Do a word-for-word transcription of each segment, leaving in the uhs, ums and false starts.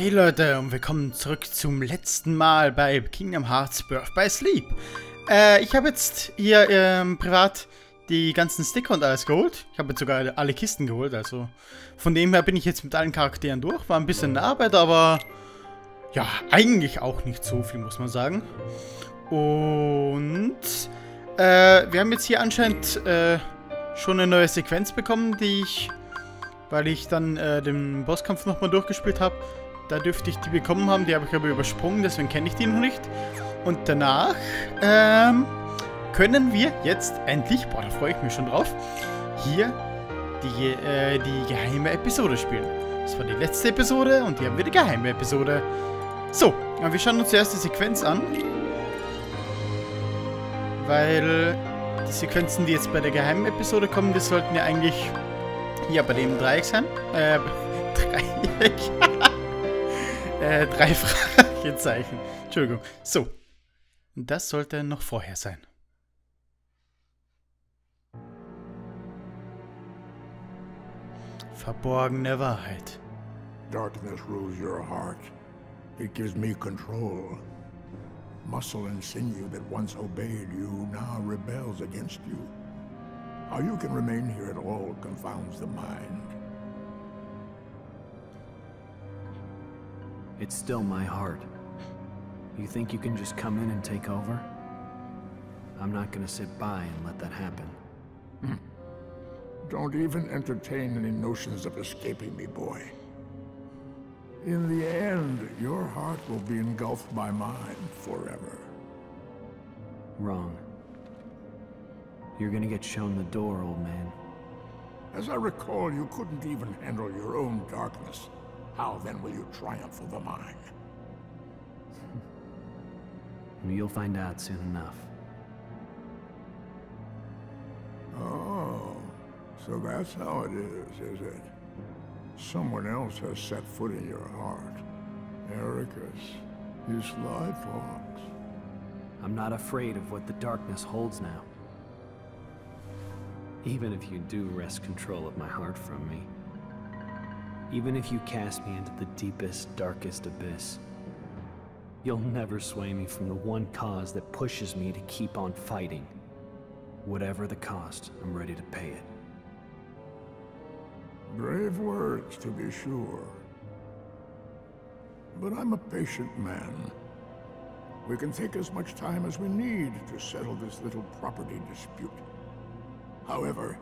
Hey Leute und willkommen zurück zum letzten Mal bei Kingdom Hearts Birth by Sleep. Äh, ich habe jetzt hier ähm, privat die ganzen Sticker und alles geholt. Ich habe jetzt sogar alle Kisten geholt, also von dem her bin ich jetzt mit allen Charakteren durch. War ein bisschen Arbeit, aber ja, eigentlich auch nicht so viel, muss man sagen. Und äh, wir haben jetzt hier anscheinend äh, schon eine neue Sequenz bekommen, die ich, weil ich dann äh, den Bosskampf nochmal durchgespielt habe, da dürfte ich die bekommen haben. Die habe ich aber übersprungen, deswegen kenne ich die noch nicht. Und danach ähm, können wir jetzt endlich, boah, da freue ich mich schon drauf, hier die, äh, die geheime Episode spielen. Das war die letzte Episode und hier haben wir die geheime Episode. So, aber wir schauen uns zuerst die Sequenz an, weil die Sequenzen, die jetzt bei der geheimen Episode kommen, die sollten ja eigentlich hier bei dem Dreieck sein. Äh, Dreieck. äh, drei Fragezeichen. Entschuldigung. So. Und das sollte noch vorher sein. Verborgene Wahrheit. Darkness rules your heart. It gives me control. Muscle and sinew that once obeyed you now rebels against you. How you can remain here at all confounds the mind. It's still my heart. You think you can just come in and take over? I'm not gonna sit by and let that happen. Mm. Don't even entertain any notions of escaping me, boy. In the end, your heart will be engulfed by mine forever. Wrong. You're gonna get shown the door, old man. As I recall, you couldn't even handle your own darkness. How then will you triumph over mine? You'll find out soon enough. Oh, so that's how it is, is it? Someone else has set foot in your heart. Ericus, you sly fox. I'm not afraid of what the darkness holds now. Even if you do wrest control of my heart from me. Even if you cast me into the deepest, darkest abyss. You'll never sway me from the one cause that pushes me to keep on fighting. Whatever the cost, I'm ready to pay it. Brave words, to be sure. But I'm a patient man. We can take as much time as we need to settle this little property dispute. However,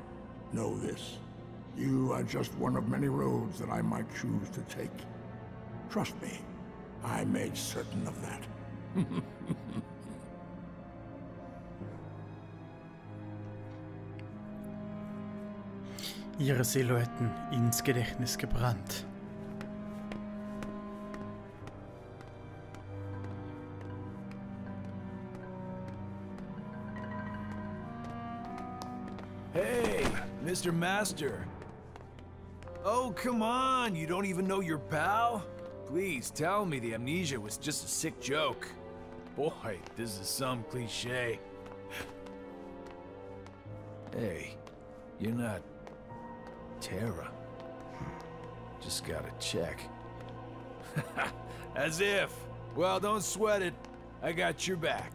know this. You are just one of many roads that I might choose to take. Trust me, I made certain of that. Ihre Silhouetten ins Gedächtnis gebrannt. Hey, Mister Master. Oh, come on, you don't even know your pal? Please tell me the amnesia was just a sick joke. Boy, this is some cliche. Hey, you're not Terra. Just gotta check. As if. Well, don't sweat it. I got your back.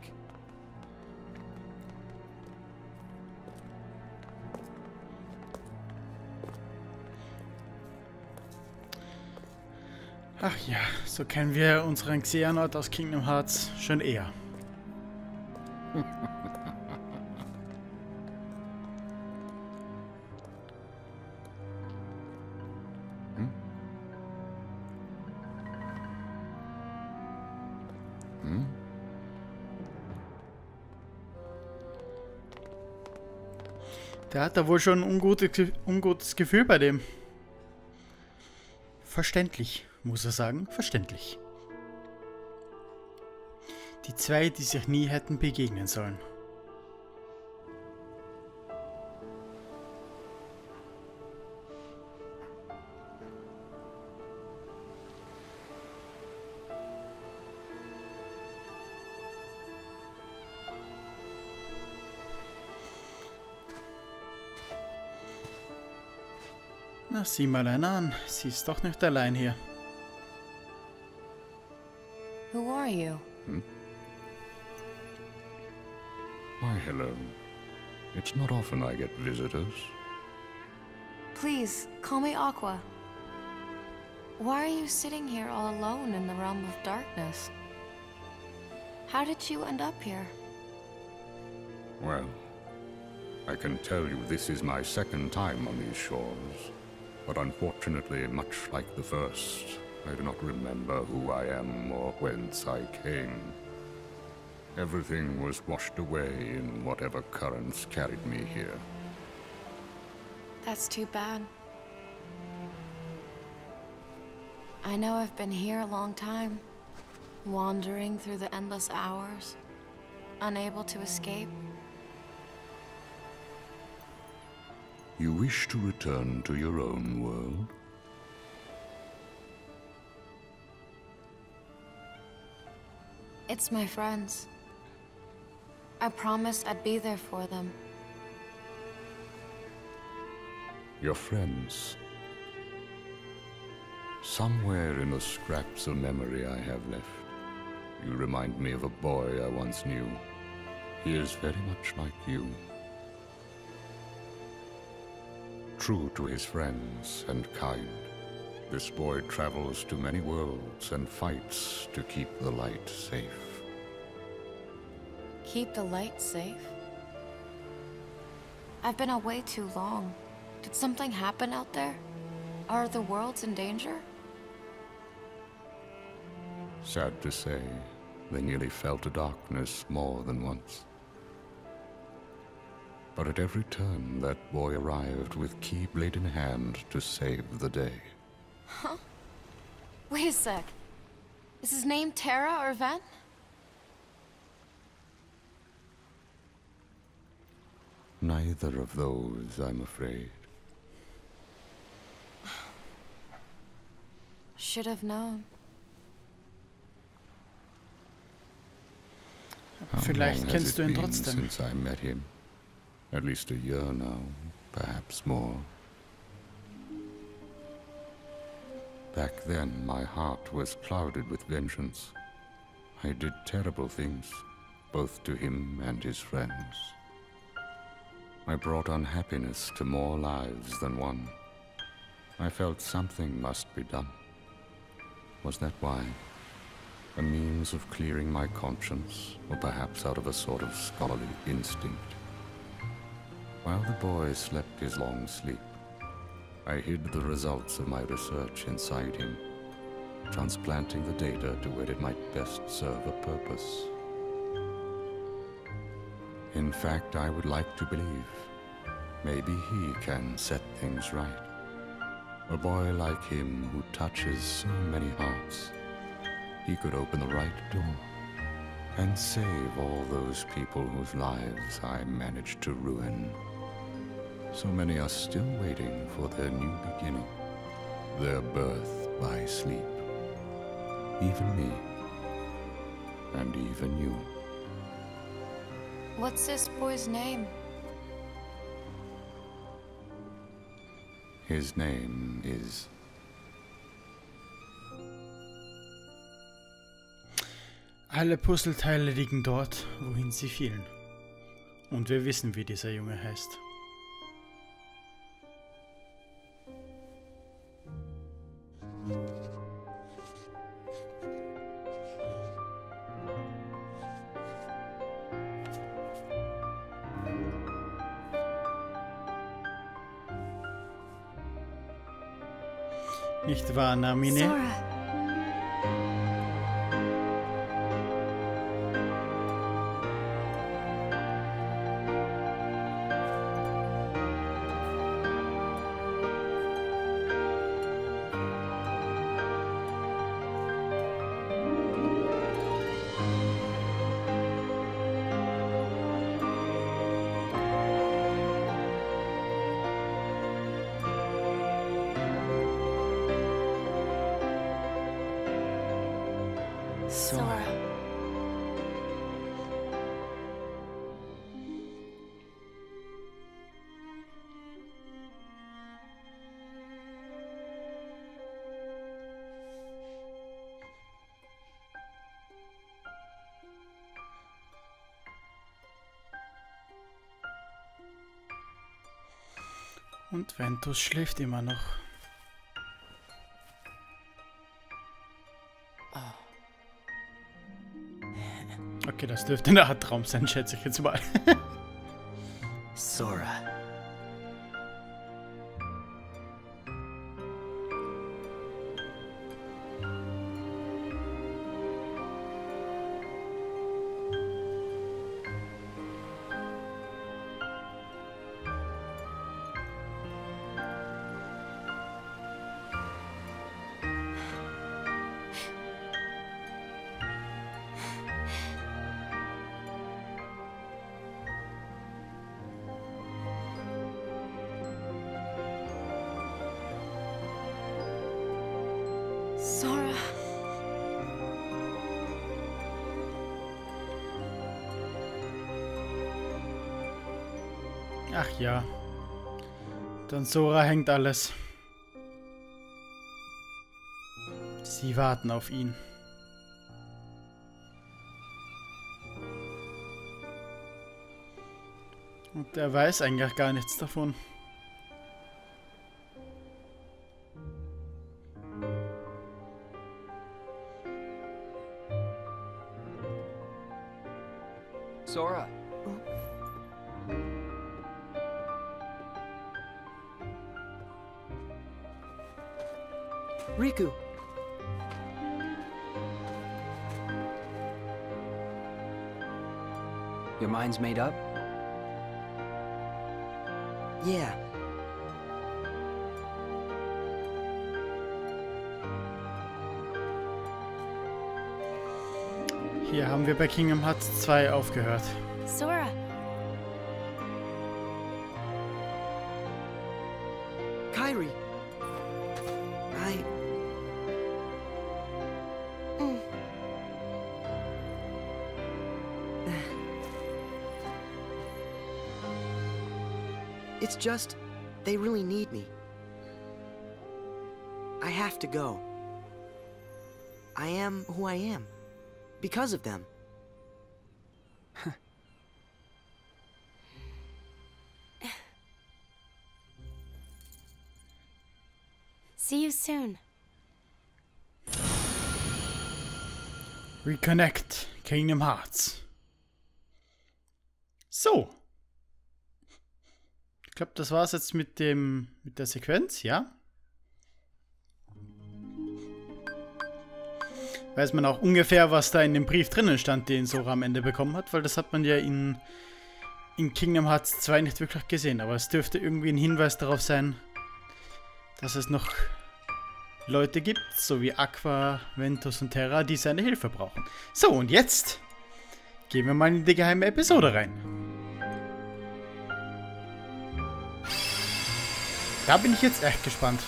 Ach ja, so kennen wir unseren Xehanort aus Kingdom Hearts schon eher. Hm? Hm? Der hat da wohl schon ein ungutes, ungutes Gefühl bei dem. Verständlich. Muss er sagen, verständlich. Die zwei, die sich nie hätten begegnen sollen. Na, sieh mal einer an. Sie ist doch nicht allein hier. Who are you? Hmm? Why, hello. It's not often I get visitors. Please, call me Aqua. Why are you sitting here all alone in the realm of darkness? How did you end up here? Well, I can tell you this is my second time on these shores, but unfortunately, much like the first, I do not remember who I am or whence I came. Everything was washed away in whatever currents carried me here. That's too bad. I know I've been here a long time, wandering through the endless hours, unable to escape. You wish to return to your own world? It's my friends. I promised I'd be there for them. Your friends. Somewhere in the scraps of memory I have left, you remind me of a boy I once knew. He is very much like you. True to his friends and kind, this boy travels to many worlds and fights to keep the light safe. Keep the light safe? I've been away too long. Did something happen out there? Are the worlds in danger? Sad to say, they nearly fell to darkness more than once. But at every turn, that boy arrived with Keyblade in hand to save the day. Huh? Wait a sec. Is his name Terra or Ven? Neither of those, I'm afraid. Should have known. Vielleicht kennst du ihn trotzdem. Since I met him. At least a year now, perhaps more. Back then, my heart was clouded with vengeance. I did terrible things, both to him and his friends. I brought unhappiness to more lives than one. I felt something must be done. Was that why? A means of clearing my conscience, or perhaps out of a sort of scholarly instinct. While the boy slept his long sleep, I hid the results of my research inside him, transplanting the data to where it might best serve a purpose. In fact, I would like to believe, maybe he can set things right. A boy like him who touches so many hearts, he could open the right door and save all those people whose lives I managed to ruin. So many are still waiting for their new beginning, their birth by sleep. Even me, and even you. What's this boy's name? His name is... Alle Puzzleteile liegen dort, wohin sie fielen. Und wir wissen, wie dieser Junge heißt. Nicht wahr, Namine? Sora. Sora. Und Ventus schläft immer noch. Okay, das dürfte eine Art Traum sein, schätze ich jetzt mal. Sora. Ach ja, dann Sora hängt alles. Sie warten auf ihn. Und er weiß eigentlich gar nichts davon. Sora. Riku. Your mind's made up? Yeah. Hier haben wir bei Kingdom Hearts zwei aufgehört. Sora. Kairi. I... It's just, they really need me. I have to go. I am who I am, because of them. See you soon. Reconnect, Kingdom Hearts. So. Ich glaube, das war's jetzt mit dem mit der Sequenz, ja? Weiß man auch ungefähr, was da in dem Brief drinnen stand, den Sora am Ende bekommen hat, weil das hat man ja in, in Kingdom Hearts zwei nicht wirklich gesehen, aber es dürfte irgendwie ein Hinweis darauf sein, dass es noch Leute gibt, so wie Aqua, Ventus und Terra, die seine Hilfe brauchen. So, und jetzt gehen wir mal in die geheime Episode rein. Da bin ich jetzt echt gespannt.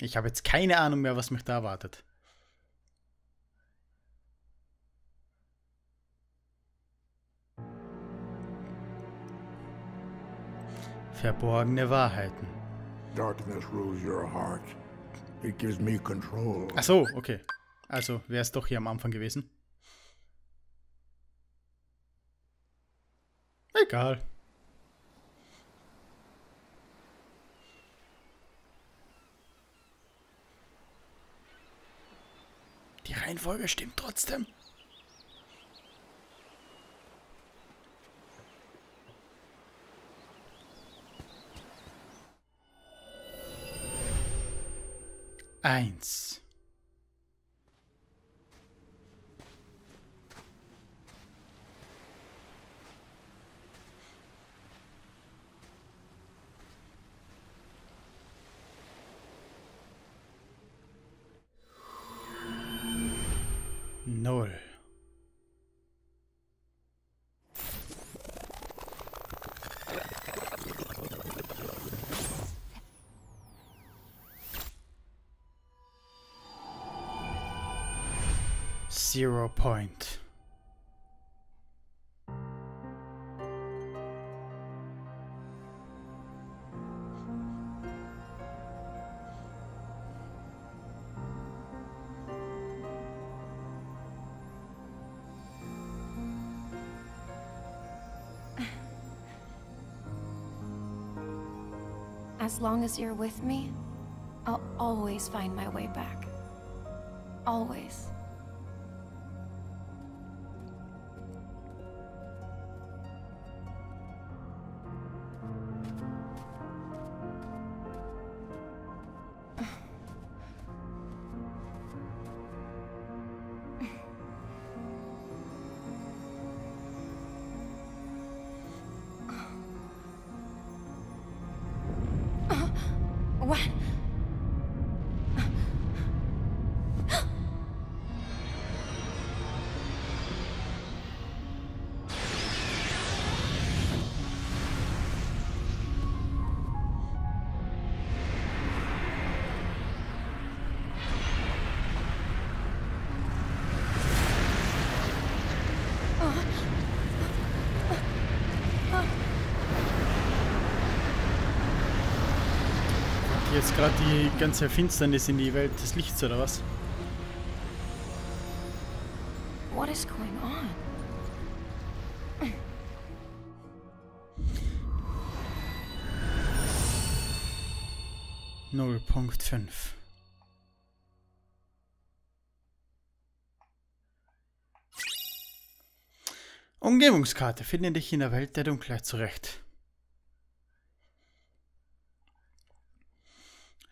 Ich habe jetzt keine Ahnung mehr, was mich da erwartet. Verborgene Wahrheiten. Darkness rules your heart. It gives me control. Ach so, okay. Also wäre es doch hier am Anfang gewesen. Egal. Die Reihenfolge stimmt trotzdem. Eins. Null. Zero point. As long as you're with me, I'll always find my way back. Always. Jetzt gerade die ganze Finsternis in die Welt des Lichts, oder was? What is going on? null Punkt fünf. Umgebungskarte. Finde dich in der Welt der Dunkelheit zurecht.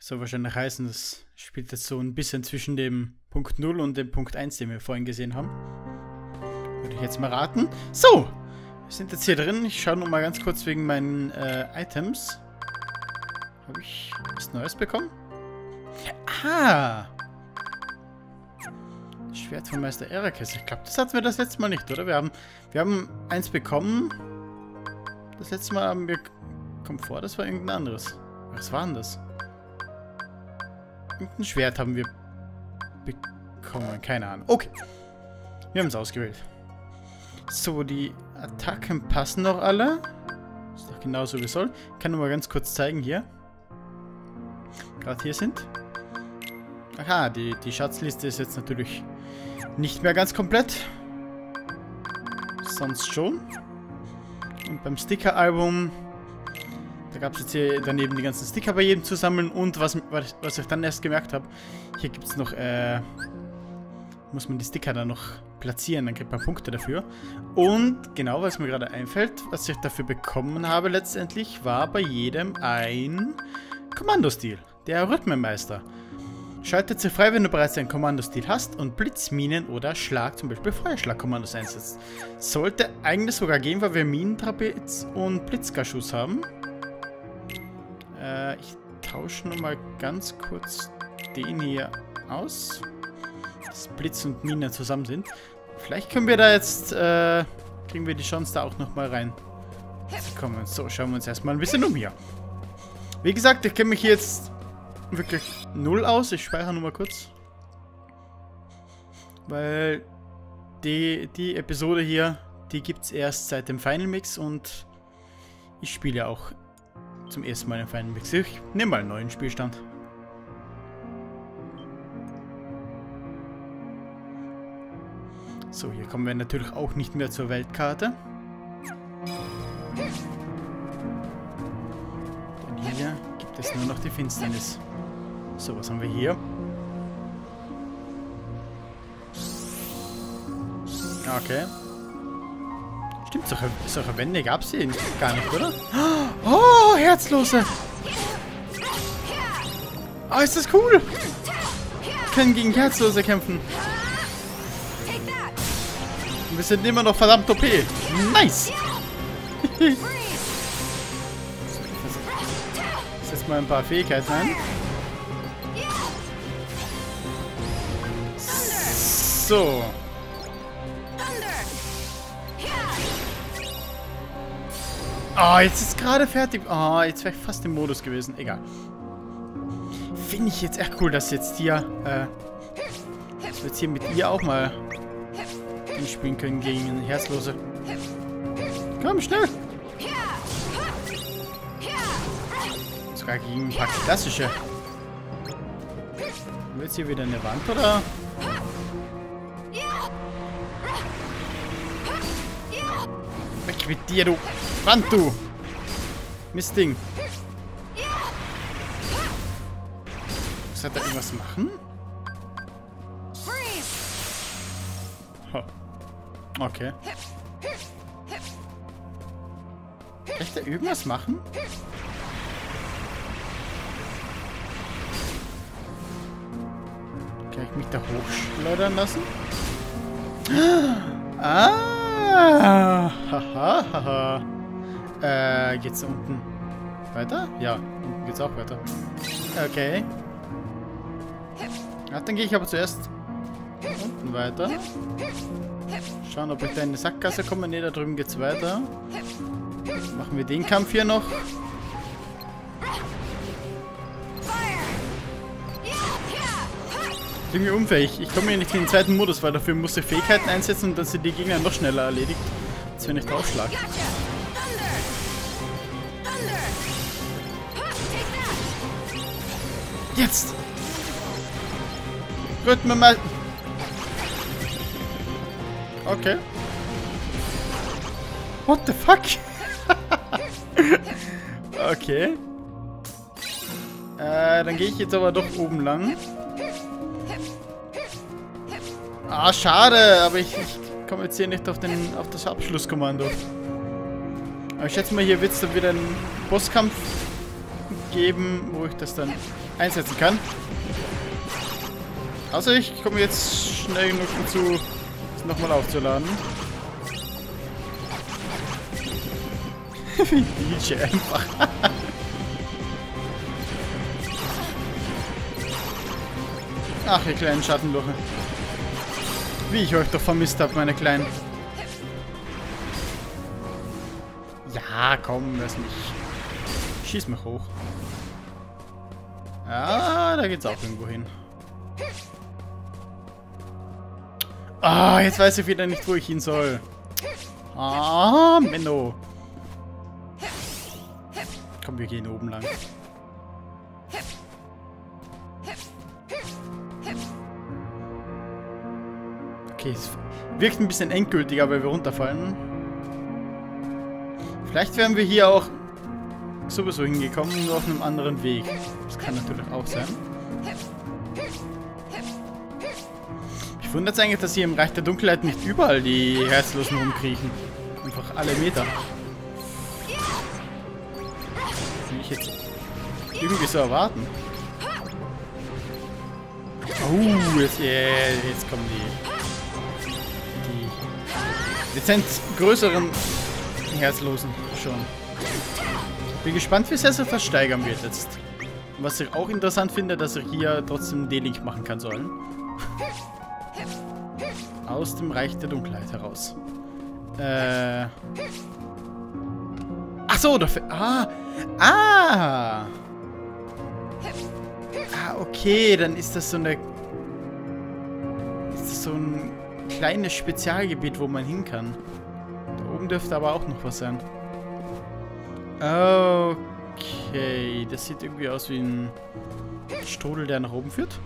So wahrscheinlich heißen, das spielt jetzt so ein bisschen zwischen dem Punkt null und dem Punkt eins, den wir vorhin gesehen haben. Würde ich jetzt mal raten. So, wir sind jetzt hier drin. Ich schaue noch mal ganz kurz wegen meinen äh, Items. Habe ich was Neues bekommen? Ah! Schwert von Meister Erakes. Ich glaube, das hatten wir das letzte Mal nicht, oder? Wir haben, wir haben eins bekommen. Das letzte Mal haben wir... Kommt vor, das war irgendein anderes. Was war denn das? Ein Schwert haben wir bekommen. Keine Ahnung. Okay. Wir haben es ausgewählt. So, die Attacken passen noch alle. Ist doch genauso wie es soll. Ich kann nur mal ganz kurz zeigen hier. Gerade hier sind. Aha, die, die Schatzliste ist jetzt natürlich nicht mehr ganz komplett. Sonst schon. Und beim Sticker-Album... Da gab es jetzt hier daneben die ganzen Sticker bei jedem zu sammeln und was, was ich dann erst gemerkt habe, hier gibt es noch, äh, muss man die Sticker dann noch platzieren, dann kriegt man Punkte dafür. Und genau, was mir gerade einfällt, was ich dafür bekommen habe letztendlich, war bei jedem ein Kommandostil, der Rhythmenmeister. Schaltet sie frei, wenn du bereits einen Kommandostil hast und Blitzminen oder Schlag, zum Beispiel Feuerschlagkommandos einsetzt. Sollte eigentlich sogar gehen, weil wir Minentrapez und Blitzgaschuss haben. Ich tausche nur mal ganz kurz den hier aus, dass Blitz und Mine zusammen sind. Vielleicht können wir da jetzt, äh, kriegen wir die Chance da auch nochmal rein. Kommen. So, schauen wir uns erstmal ein bisschen um hier. Wie gesagt, ich kenne mich hier jetzt wirklich null aus. Ich speichere nur mal kurz. Weil die, die Episode hier, die gibt es erst seit dem Final Mix und ich spiele ja auch zum ersten Mal in Final Mix. Ich nehme mal einen neuen Spielstand. So, hier kommen wir natürlich auch nicht mehr zur Weltkarte. Denn hier gibt es nur noch die Finsternis. So, was haben wir hier? Okay. Stimmt, solche, solche Wände gab es hier gar nicht, oder? Oh, Herzlose! Oh, ist das cool! Wir können gegen Herzlose kämpfen. Und wir sind immer noch verdammt O P. Nice! Setz mal ein paar Fähigkeiten ein. So. Oh, jetzt ist gerade fertig. Oh, jetzt wäre ich fast im Modus gewesen. Egal. Finde ich jetzt echt cool, dass jetzt hier, äh, dass wir jetzt hier mit ihr auch mal spielen können gegen eine Herzlose. Komm, schnell! Sogar gegen ein paar klassische. Haben wir jetzt hier wieder eine Wand, oder? Weg mit dir, du! Wand, du! Mistding. Muss er da irgendwas machen? Oh. Okay. Kann ich da irgendwas machen? Kann ich mich da hochschleudern lassen? Ah! Hahaha! Ha, ha. Äh, geht's da unten weiter? Ja, unten geht's auch weiter. Okay. Ja, dann gehe ich aber zuerst unten weiter. Schauen, ob ich da in eine Sackgasse komme. Ne, da drüben geht's weiter. Machen wir den Kampf hier noch. Ich bin mir unfähig. Ich komme hier nicht in den zweiten Modus, weil dafür musst du Fähigkeiten einsetzen und dann sind die Gegner noch schneller erledigt, als wenn ich draufschlag. Jetzt! Rührt mir mal... Okay. What the fuck? Okay. Äh, dann gehe ich jetzt aber doch oben lang. Ah, schade, aber ich, ich komme jetzt hier nicht auf, den, auf das Abschlusskommando. Aber ich schätze mal, hier wird es dann wieder einen Bosskampf geben, wo ich das dann einsetzen kann. Also ich komme jetzt schnell genug dazu, es nochmal aufzuladen. Wie D J einfach. Ach, ihr kleinen Schattenloche. Wie ich euch doch vermisst habe, meine Kleinen. Ja, komm, lass mich. Schieß mich hoch. Ja, da geht's auch irgendwo hin. Ah, oh, jetzt weiß ich wieder nicht, wo ich hin soll. Ah, Menno. Komm, wir gehen oben lang. Okay, es wirkt ein bisschen endgültiger, weil wir runterfallen. Vielleicht wären wir hier auch sowieso hingekommen, nur auf einem anderen Weg. Das kann natürlich auch sein. Mich wundert es eigentlich, dass hier im Reich der Dunkelheit nicht überall die Herzlosen rumkriechen. Einfach alle Meter. Das will ich jetzt irgendwie so erwarten. Oh, jetzt, jetzt kommen die... dezent größeren Herzlosen schon. Bin gespannt, wie sehr sie versteigern wird jetzt. Was ich auch interessant finde, dass ich hier trotzdem D-Link machen kann sollen. Aus dem Reich der Dunkelheit heraus. Äh. Ach so, dafür. Ah. Ah. Ah, okay, dann ist das so eine. Ist das so ein. Kleines Spezialgebiet, wo man hin kann. Da oben dürfte aber auch noch was sein. Okay, das sieht irgendwie aus wie ein Strudel, der nach oben führt.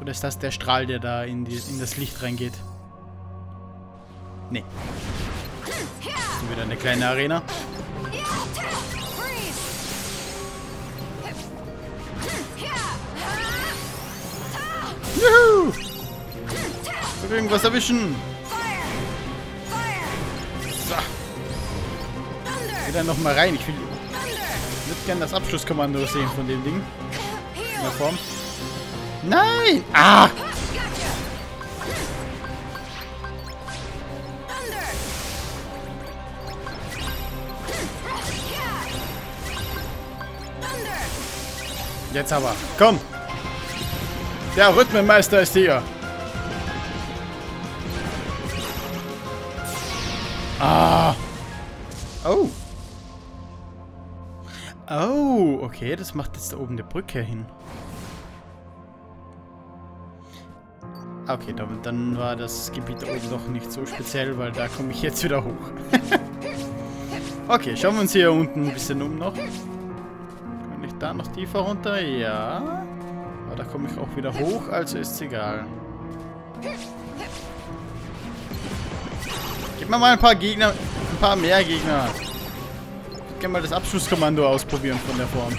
Oder ist das der Strahl, der da in, die, in das Licht reingeht? Nee. Das ist wieder eine kleine Arena. Juhu! Irgendwas erwischen. So. Geh da nochmal rein. Ich, ich würde gerne das Abschlusskommando sehen von dem Ding. In der Form. Nein! Ah! Jetzt aber. Komm! Der Rhythmenmeister ist hier. Ah! Oh! Oh, okay, das macht jetzt da oben eine Brücke hin. Okay, damit, dann war das Gebiet da oben doch nicht so speziell, weil da komme ich jetzt wieder hoch. Okay, schauen wir uns hier unten ein bisschen um noch. Kann ich da noch tiefer runter? Ja. Aber da komme ich auch wieder hoch, also ist egal. Gib mir mal ein paar Gegner, ein paar mehr Gegner. Ich kann mal das Abschlusskommando ausprobieren von der Form.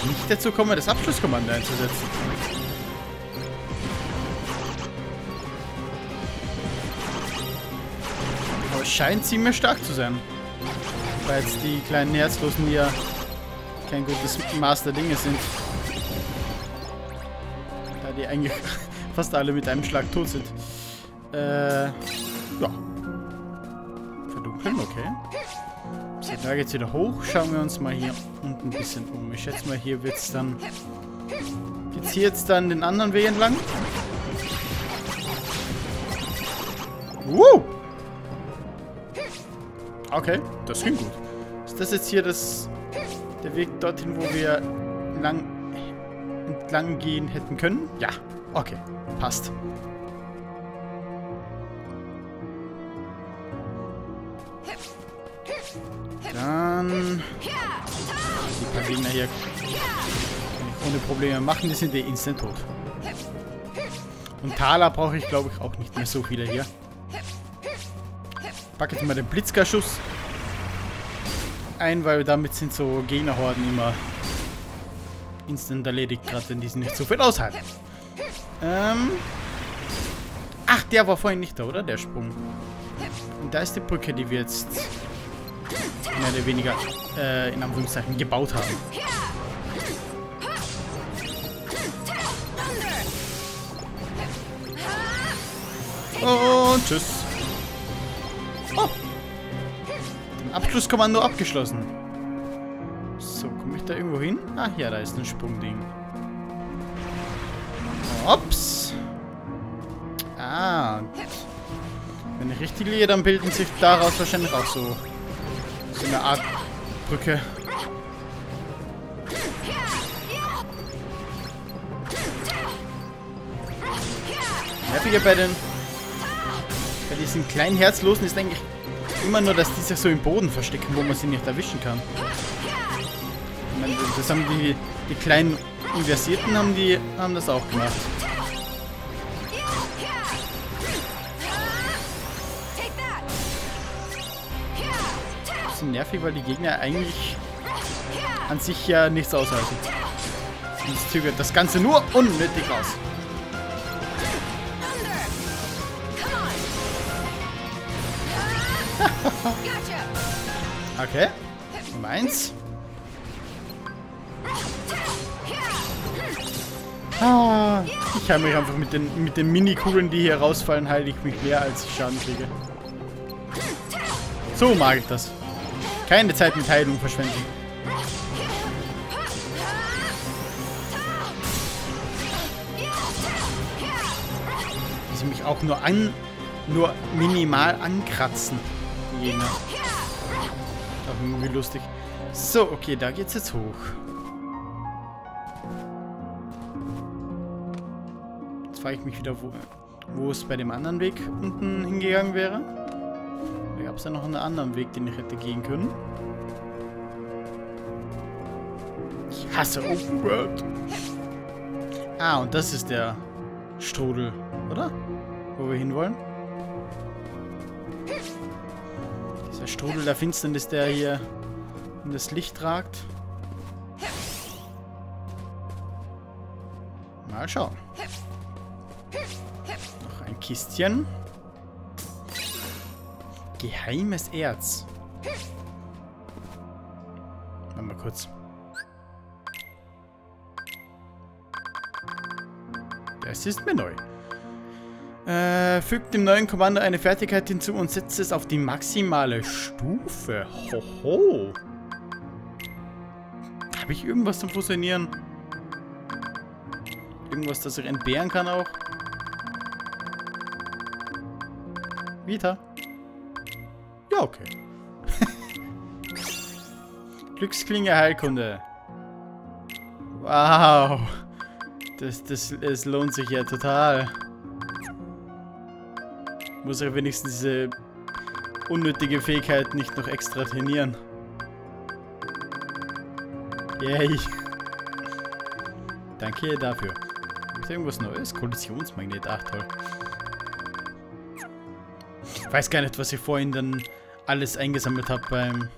ich nicht dazu komme, das Abschlusskommando einzusetzen. Aber es scheint ziemlich stark zu sein. Weil jetzt die kleinen Herzlosen hier kein gutes Maß der Dinge sind. Da die eigentlich fast alle mit einem Schlag tot sind. Äh, ja. Verdunkeln, okay. So, da geht's wieder hoch. Schauen wir uns mal hier unten ein bisschen um. Ich schätze mal, hier wird's dann... Geht's hier jetzt dann den anderen Weg entlang? Wow! Okay, das ging gut. Ist das jetzt hier das... Der Weg dorthin, wo wir lang, entlang gehen hätten können? Ja, okay. Passt. Dann... Die paar Gegner hier ohne Probleme machen, die sind eh instant tot. Und Thala brauche ich, glaube ich, auch nicht mehr so viele hier. Pack jetzt mal den Blitzka-Schuss ein, weil damit sind so Gegnerhorden immer instant erledigt, gerade wenn die es nicht so viel aushalten. Ähm... Ach, der war vorhin nicht da, oder? Der Sprung. Und da ist die Brücke, die wir jetzt... mehr oder weniger äh, in Anführungszeichen gebaut haben. Und tschüss. Oh! Den Abschlusskommando abgeschlossen. So, komme ich da irgendwo hin? Ah, ja, da ist ein Sprungding. Ups. Ah. Wenn ich richtig liege, dann bilden sich daraus wahrscheinlich auch so... So eine Art Brücke. Nerviger bei den... Bei diesen kleinen Herzlosen ist eigentlich immer nur, dass die sich so im Boden verstecken, wo man sie nicht erwischen kann. Ich meine, das haben die, die kleinen Inversierten haben, die, haben das auch gemacht. Nervig, weil die Gegner eigentlich an sich ja nichts aushalten. Und es zögert das Ganze nur unnötig aus. Okay. Meins. Ah, ich heile mich einfach mit den, mit den Mini-Kugeln, die hier rausfallen, heile ich mich mehr, als ich Schaden kriege. So mag ich das. Keine Zeit mit Heilung verschwenden. Dass sie mich auch nur an, nur minimal ankratzen. Jener. Das ist irgendwie lustig. So, okay, da geht's jetzt hoch. Jetzt frage ich mich wieder, wo, wo es bei dem anderen Weg unten hingegangen wäre. Da gab es ja noch einen anderen Weg, den ich hätte gehen können. Ich hasse Open World. Ah, und das ist der Strudel, oder? Wo wir hinwollen. Dieser Strudel der Finsternis, der hier in das Licht ragt. Mal schauen. Noch ein Kistchen. Geheimes Erz. Warte mal kurz. Das ist mir neu. Äh, fügt dem neuen Kommando eine Fertigkeit hinzu und setzt es auf die maximale Stufe. Hoho. Habe ich irgendwas zum Fusionieren? Irgendwas, das ich entbehren kann auch? Vita. Ja, okay. Glücksklinge Heilkunde. Wow. Das, das, das lohnt sich ja total. Muss ich wenigstens diese unnötige Fähigkeit nicht noch extra trainieren. Yay. Danke dafür. Gibt es irgendwas Neues? Kollisionsmagnet. Ach, toll. Ich weiß gar nicht, was ich vorhin dann... alles eingesammelt habe beim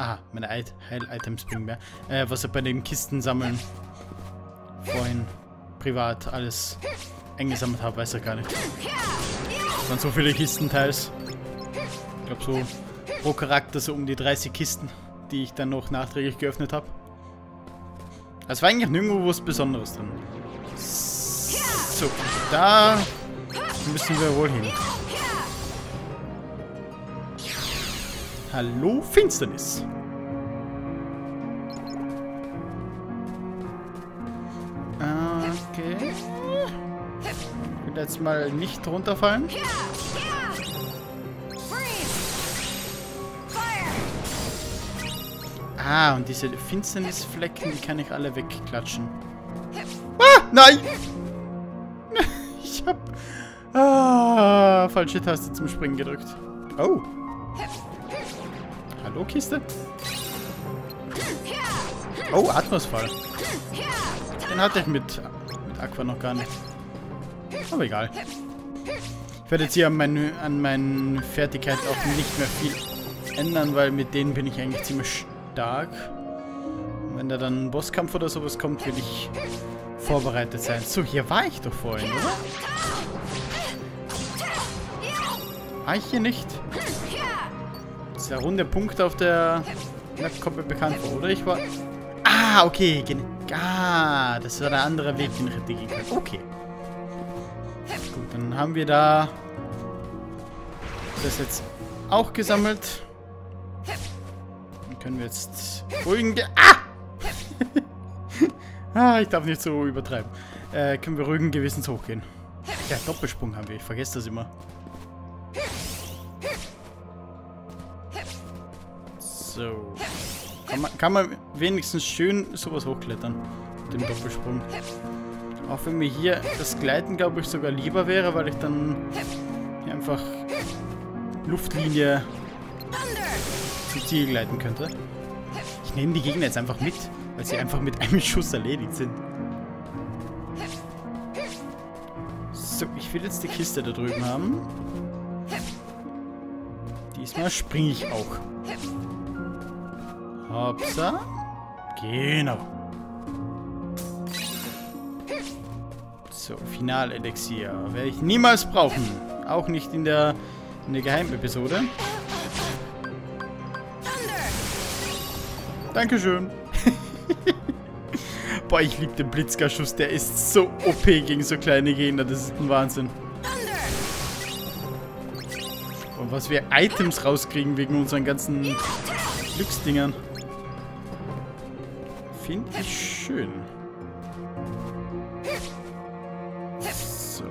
Aha, meine Heil-Items bringen mehr. Äh, was er bei den Kisten sammeln. Vorhin privat alles eingesammelt habe, weiß er gar nicht. Es waren so viele Kisten teils. Ich glaube so pro Charakter so um die dreißig Kisten, die ich dann noch nachträglich geöffnet habe. Es war eigentlich nirgendwo was Besonderes drin. So, da müssen wir wohl hin. Hallo Finsternis. Okay. Ich will jetzt mal nicht runterfallen. Ah, und diese Finsternisflecken, die kann ich alle wegklatschen. Ah, nein! Ich hab... Ah, falsche Taste zum Springen gedrückt. Oh. Hallo, Kiste. Oh, Atmosfall. Den hatte ich mit, mit Aqua noch gar nicht. Aber egal. Ich werde jetzt hier an meinen an meinen Fertigkeiten auch nicht mehr viel ändern, weil mit denen bin ich eigentlich ziemlich stark. Und wenn da dann ein Bosskampf oder sowas kommt, will ich vorbereitet sein. So, hier war ich doch vorhin, oder? War ich hier nicht? Der runde Punkt auf der Map kommt mir bekannt vor, oder? Ich war... Ah, okay. Ah, das war der andere Weg, den ich hätte gehen können. Okay. Gut, dann haben wir da das jetzt auch gesammelt. Dann können wir jetzt ruhigen... Ah! ah, ich darf nicht so übertreiben. Äh, können wir ruhigen Gewissens hochgehen. Ja, Doppelsprung haben wir. Ich vergesse das immer. So. Kann man, kann man wenigstens schön sowas hochklettern. Mit dem Doppelsprung. Auch wenn mir hier das Gleiten, glaube ich, sogar lieber wäre, weil ich dann hier einfach Luftlinie zum Ziel gleiten könnte. Ich nehme die Gegner jetzt einfach mit, weil sie einfach mit einem Schuss erledigt sind. So, ich will jetzt die Kiste da drüben haben. Diesmal springe ich auch. Hopsa. Genau. So, Finalelixier. Werde ich niemals brauchen. Auch nicht in der, in der Geheimepisode. Dankeschön. Boah, ich liebe den Blitzka-Schuss. Der ist so O P gegen so kleine Gegner. Das ist ein Wahnsinn. Und was wir Items rauskriegen wegen unseren ganzen Glücksdingern. Finde ich schön. So,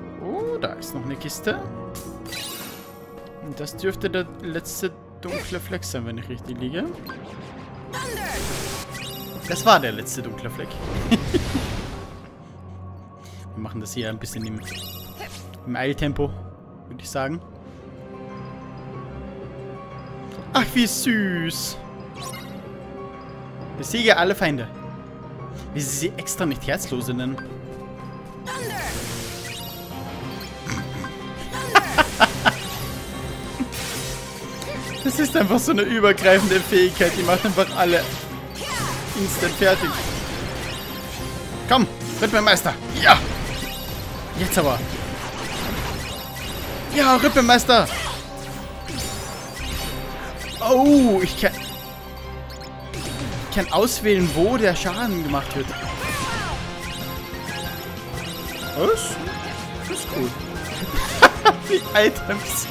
da ist noch eine Kiste. Und das dürfte der letzte dunkle Fleck sein, wenn ich richtig liege. Das war der letzte dunkle Fleck. Wir machen das hier ein bisschen im, im Eiltempo, würde ich sagen. Ach, wie süß. Besiege alle Feinde. Wie sie sie extra nicht Herzlose nennen. Das ist einfach so eine übergreifende Fähigkeit. Die macht einfach alle instant fertig. Komm, wird mein Meister. Ja. Jetzt aber. Ja, Rippemeister. Oh, ich kann... Ich kann auswählen, wo der Schaden gemacht wird. Was? Das ist cool. Die Items.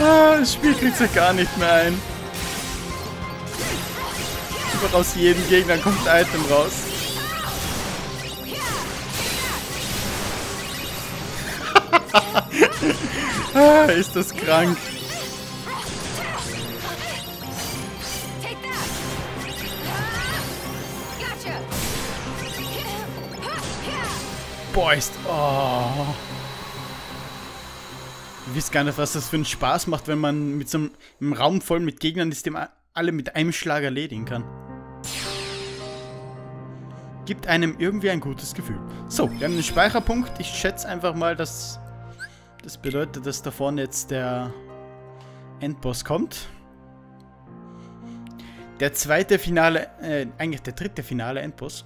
Ah, das Spiel kriegt ja gar nicht mehr ein. Einfach aus jedem Gegner kommt ein Item raus. ah, ist das krank. Oh. Ich weiß gar nicht, was das für einen Spaß macht, wenn man mit so einem, einem Raum voll mit Gegnern ist, dem alle mit einem Schlag erledigen kann. Gibt einem irgendwie ein gutes Gefühl. So, wir haben einen Speicherpunkt. Ich schätze einfach mal, dass das bedeutet, dass da vorne jetzt der Endboss kommt. Der zweite Finale, äh, eigentlich der dritte Finale Endboss.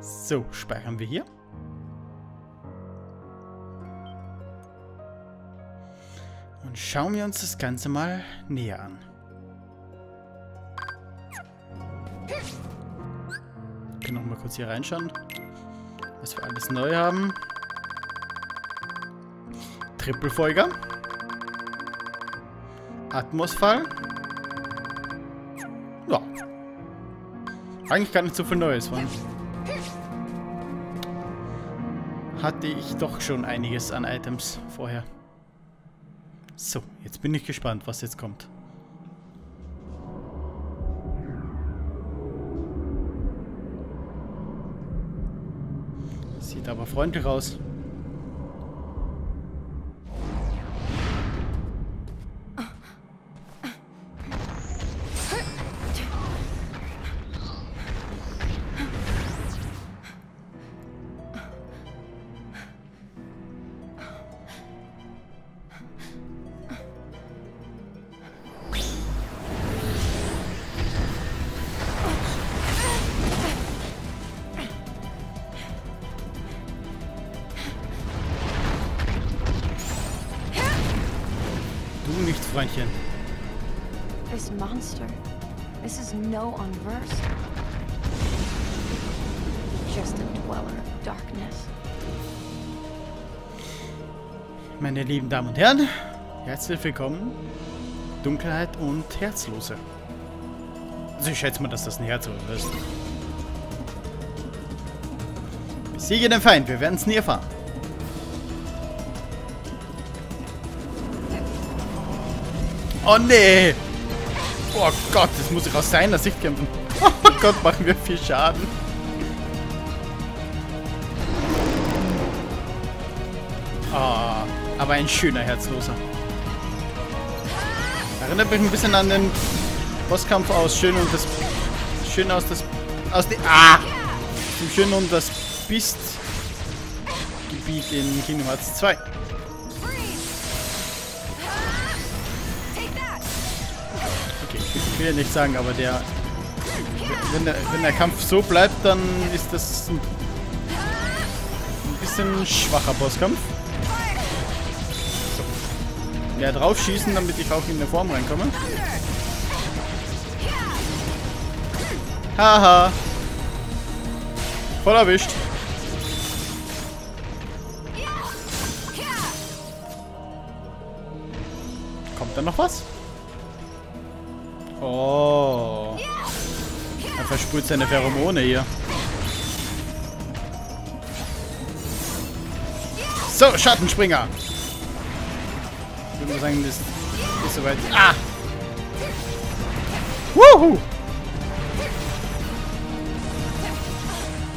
So, speichern wir hier. Und schauen wir uns das Ganze mal näher an. Ich kann noch mal kurz hier reinschauen, was wir alles neu haben. Trippelfolger. Atmosfall. Ja. Eigentlich gar nicht so viel Neues von. Hatte ich doch schon einiges an Items vorher. So, jetzt bin ich gespannt, was jetzt kommt. Sieht aber freundlich aus. This monster, this is no unverse. Just a dweller of darkness. Meine lieben Damen und Herren, herzlich willkommen. Dunkelheit und Herzlose. Also ich schätze mal, dass das ein Herzlose ist. Besiege den Feind, wir werden es nie erfahren. Oh nee! Oh Gott, das muss ich aus seiner Sicht kämpfen. Oh Gott, machen wir viel Schaden. Oh, aber ein schöner Herzloser. Erinnert mich ein bisschen an den Bosskampf aus Schön und das. Schön aus das. Aus dem. Ah! Dem Schön und das Beast-Gebiet in Kingdom Hearts zwei. Ich will ja nicht sagen, aber der wenn, der... wenn der Kampf so bleibt, dann ist das ein, ein bisschen schwacher Bosskampf. So. Ja, drauf schießen, damit ich auch in eine Form reinkomme. Haha. Voll erwischt. Kommt da noch was? Oh. Er versprüht seine Pheromone hier. So, Schattenspringer. Ich würde mal sagen, das ist soweit. Ah! Wuhu!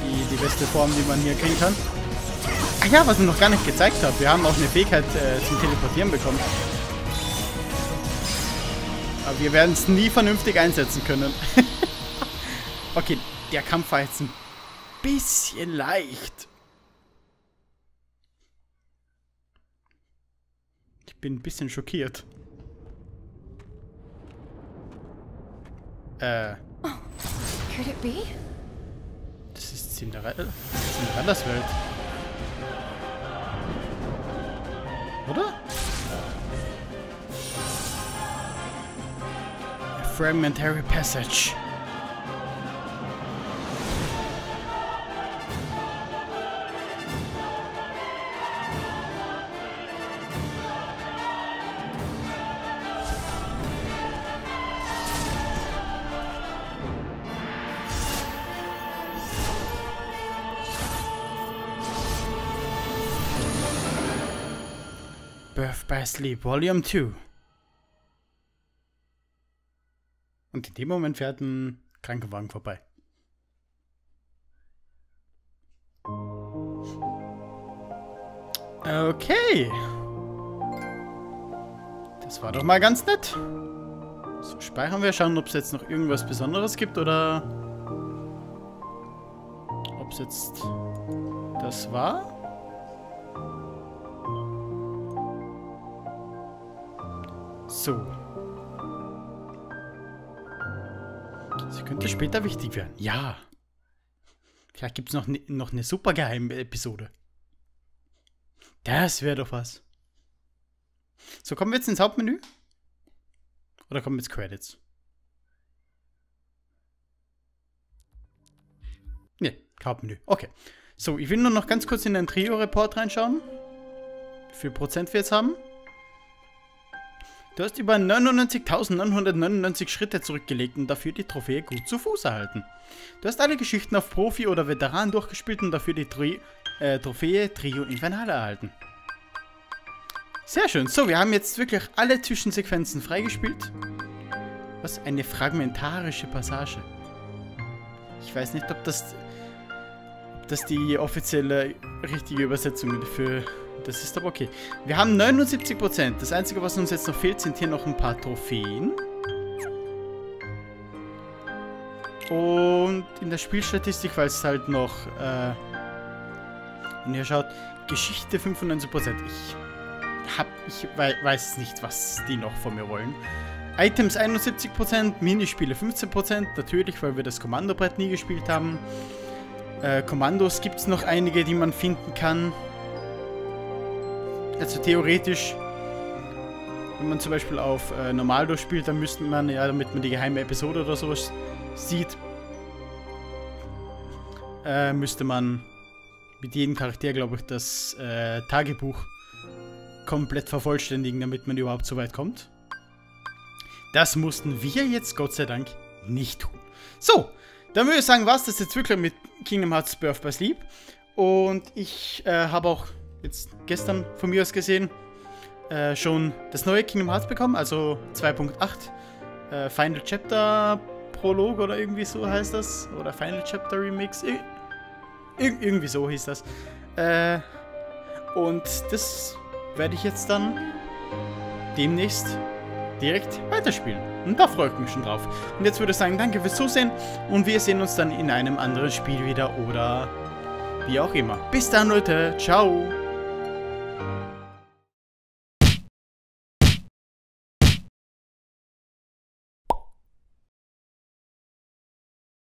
Die, die beste Form, die man hier kriegen kann. Ach ja, was ich noch gar nicht gezeigt habe. Wir haben auch eine Fähigkeit äh, zum Teleportieren bekommen. Aber wir werden es nie vernünftig einsetzen können. Okay, der Kampf war jetzt ein bisschen leicht. Ich bin ein bisschen schockiert. Äh. Das ist Cinderella. Das ist Cinderellas Welt. Oder? Fragmentary Passage. Birth by Sleep, Volume two. Und in dem Moment fährt ein Krankenwagen vorbei. Okay. Das war doch mal ganz nett. So, speichern wir, schauen, ob es jetzt noch irgendwas Besonderes gibt oder ob es jetzt das war. So. Könnte später wichtig werden. Ja. Vielleicht gibt es noch, ne, noch eine super geheime Episode. Das wäre doch was. So, kommen wir jetzt ins Hauptmenü? Oder kommen jetzt Credits? Ne, Hauptmenü. Okay. So, ich will nur noch ganz kurz in den Trio-Report reinschauen. Wie viel Prozent wir jetzt haben. Du hast über neunundneunzigtausendneunhundertneunundneunzig Schritte zurückgelegt und dafür die Trophäe gut zu Fuß erhalten. Du hast alle Geschichten auf Profi oder Veteran durchgespielt und dafür die Tri äh, Trophäe Trio Infernale erhalten. Sehr schön. So, wir haben jetzt wirklich alle Zwischensequenzen freigespielt. Was eine fragmentarische Passage. Ich weiß nicht, ob das, ob das die offizielle richtige Übersetzung für... Das ist aber okay. Wir haben neunundsiebzig Prozent. Das Einzige, was uns jetzt noch fehlt, sind hier noch ein paar Trophäen. Und in der Spielstatistik, weil es halt noch... Äh, und hier schaut, Geschichte fünfundneunzig Prozent. Ich, hab, ich wei weiß nicht, was die noch von mir wollen. Items einundsiebzig Prozent, Minispiele fünfzehn Prozent. Natürlich, weil wir das Kommandobrett nie gespielt haben. Äh, Kommandos gibt es noch einige, die man finden kann. Also theoretisch, wenn man zum Beispiel auf äh, normal durchspielt, dann müsste man, ja, damit man die geheime Episode oder sowas sieht, äh, müsste man mit jedem Charakter, glaube ich, das äh, Tagebuch komplett vervollständigen, damit man überhaupt so weit kommt. Das mussten wir jetzt, Gott sei Dank, nicht tun. So, dann würde ich sagen, was das jetzt wirklich mit Kingdom Hearts Birth by Sleep. Und ich äh, habe auch... jetzt gestern von mir aus gesehen, äh, schon das neue Kingdom Hearts bekommen, also zwei Punkt acht, äh, Final Chapter Prolog oder irgendwie so heißt das, oder Final Chapter Remix, ir ir irgendwie so hieß das. Äh, und das werde ich jetzt dann demnächst direkt weiterspielen. Und da freue ich mich schon drauf. Und jetzt würde ich sagen, danke fürs Zusehen und wir sehen uns dann in einem anderen Spiel wieder oder wie auch immer. Bis dann, Leute. Ciao.